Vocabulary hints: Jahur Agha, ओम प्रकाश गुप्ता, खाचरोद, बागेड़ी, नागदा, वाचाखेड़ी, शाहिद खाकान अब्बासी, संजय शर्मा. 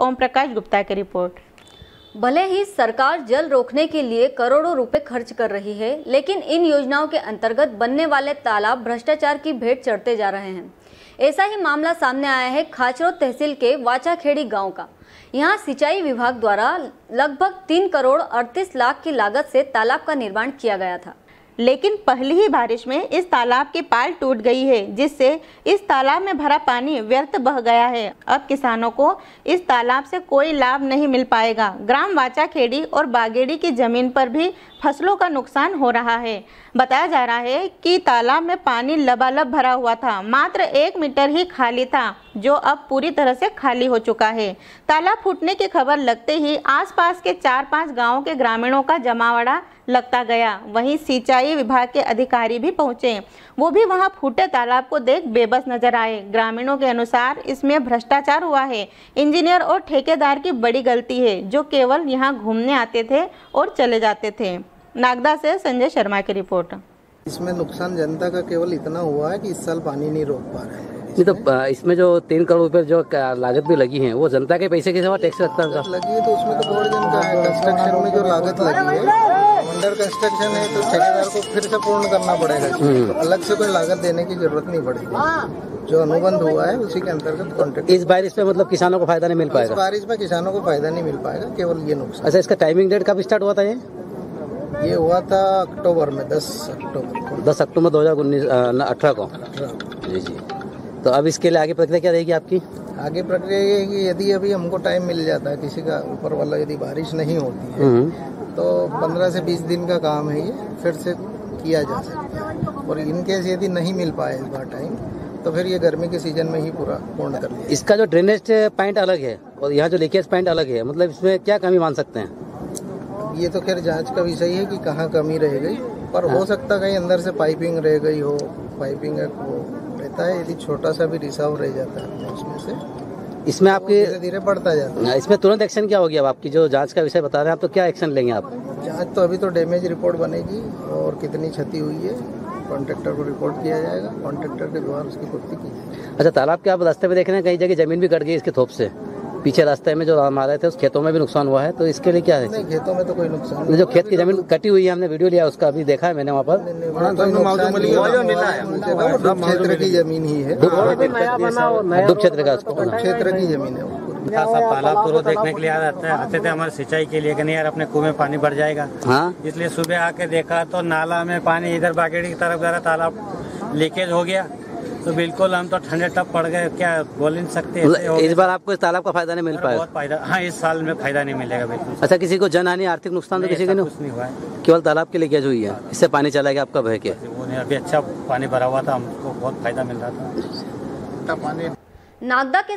ओम प्रकाश गुप्ता की रिपोर्ट। भले ही सरकार जल रोकने के लिए करोड़ों रुपए खर्च कर रही है, लेकिन इन योजनाओं के अंतर्गत बनने वाले तालाब भ्रष्टाचार की भेंट चढ़ते जा रहे हैं। ऐसा ही मामला सामने आया है खाचरोद तहसील के वाचाखेड़ी गांव का। यहां सिंचाई विभाग द्वारा लगभग 3 करोड़ 38 लाख की लागत से तालाब का निर्माण किया गया था, लेकिन पहली ही बारिश में इस तालाब की पाल टूट गई है, जिससे इस तालाब में भरा पानी व्यर्थ बह गया है। अब किसानों को इस तालाब से कोई लाभ नहीं मिल पाएगा। ग्राम वाचाखेड़ी और बागेड़ी की जमीन पर भी फसलों का नुकसान हो रहा है। बताया जा रहा है कि तालाब में पानी लबालब भरा हुआ था, मात्र 1 मीटर ही खाली था, जो अब पूरी तरह से खाली हो चुका है। तालाब फूटने की खबर लगते ही आसपास के 4-5 गाँव के ग्रामीणों का जमावड़ा लगता गया। वहीं सिंचाई विभाग के अधिकारी भी पहुंचे, वो भी वहां फूटे तालाब को देख बेबस नजर आए। ग्रामीणों के अनुसार इसमें भ्रष्टाचार हुआ है, इंजीनियर और ठेकेदार की बड़ी गलती है, जो केवल यहां घूमने आते थे और चले जाते थे। नागदा से संजय शर्मा की रिपोर्ट। इसमें नुकसान जनता का केवल इतना हुआ है कि इस साल पानी नहीं रोक पा रहे हैं। तो इसमें जो 3 करोड़ रुपए जो लागत भी लगी है, वो जनता के पैसे के साथ टैक्स लगता है। लगी है तो उसमें तो जन का है, कंस्ट्रक्शन में जो लागत लगी है, अंडर कंस्ट्रक्शन है, तो ठेकेदार को फिर से पूर्ण करना पड़ेगा। तो अलग से कोई लागत देने की जरूरत नहीं पड़ेगी। जो अनुबंध हुआ है उसी के अंतर्गत कॉन्ट्रैक्ट। इस बारिश में मतलब किसानों को फायदा नहीं मिल पाएगा। इस बारिश में किसानों को फायदा नहीं मिल पाएगा, केवल ये नुकसान। अच्छा, इसका टाइमिंग डेट कब स्टार्ट हुआ था? ये हुआ था अक्टूबर में, 10 अक्टूबर 2018 को। जी जी, तो अब इसके लिए आगे प्रक्रिया क्या रहेगी आपकी? आगे प्रक्रिया ये है कि यदि अभी हमको टाइम मिल जाता है, किसी का ऊपर वाला यदि बारिश नहीं होती है, तो 15 से 20 दिन का काम है, ये फिर से किया जा सकता है। और इनकेस यदि नहीं मिल पाए इस बार टाइम, तो फिर ये गर्मी के सीजन में ही पूरा पूर्ण कर लिया। इसका जो ड्रेनेज पॉइंट अलग है और यहाँ जो लीकेज पॉइंट अलग है, मतलब इसमें क्या कमी मान सकते हैं? ये तो खैर जाँच का विषय है कि कहाँ कमी रह गई, पर हो सकता कहीं अंदर से पाइपिंग रह गई हो। पाइपिंग रहता है, यदि छोटा सा भी रिसाव रह जाता है उसमें से, इसमें आपके धीरे धीरे बढ़ता जाता है। इसमें तुरंत एक्शन क्या होगी? अब आपकी जो जांच का विषय बता रहे हैं आप, तो क्या एक्शन लेंगे आप? जांच तो अभी तो डैमेज रिपोर्ट बनेगी और कितनी क्षति हुई है, कॉन्ट्रैक्टर को रिपोर्ट किया जाएगा, कॉन्ट्रैक्टर के द्वारा उसकी पूर्ति की जाएगी। अच्छा, तालाब के आप रास्ते पे देख रहे हैं कई जगह जमीन भी कट गई इसके थोप से। पीछे रास्ते में जो हम आ रहे थे उस खेतों में भी नुकसान हुआ है, तो इसके लिए क्या है? नहीं, खेतों में तो कोई नुकसान नहीं। जो खेत की जमीन कटी हुई है, हमने वीडियो लिया उसका, अभी देखा है मैंने वहाँ पर। क्षेत्र की जमीन ही है, दुप क्षेत्र का, क्षेत्र की जमीन है। तालाब तो रोज देखने के लिए आ जाता है, आते थे हमारे सिंचाई के लिए कि नहीं यार अपने कुएं में पानी भर जाएगा, इसलिए सुबह आके देखा तो नाला में पानी इधर बागेड़ी की तरफ जा रहा, तालाब लीकेज हो गया। तो बिल्कुल हम तो ठंडे टप पड़ गए, क्या बोल नहीं सकते। इस बार आपको इस तालाब का फायदा नहीं मिल पाएगा? बहुत फायदा, हाँ, इस साल में फायदा नहीं मिलेगा बिल्कुल। अच्छा, किसी को जनहानि आर्थिक नुकसान तो किसी को नहीं हुआ है, केवल तालाब की लीकेज हुई है, इससे पानी चला गया आपका बह के। अभी अच्छा पानी भरा हुआ था, हमको बहुत फायदा मिल रहा था। नागदा के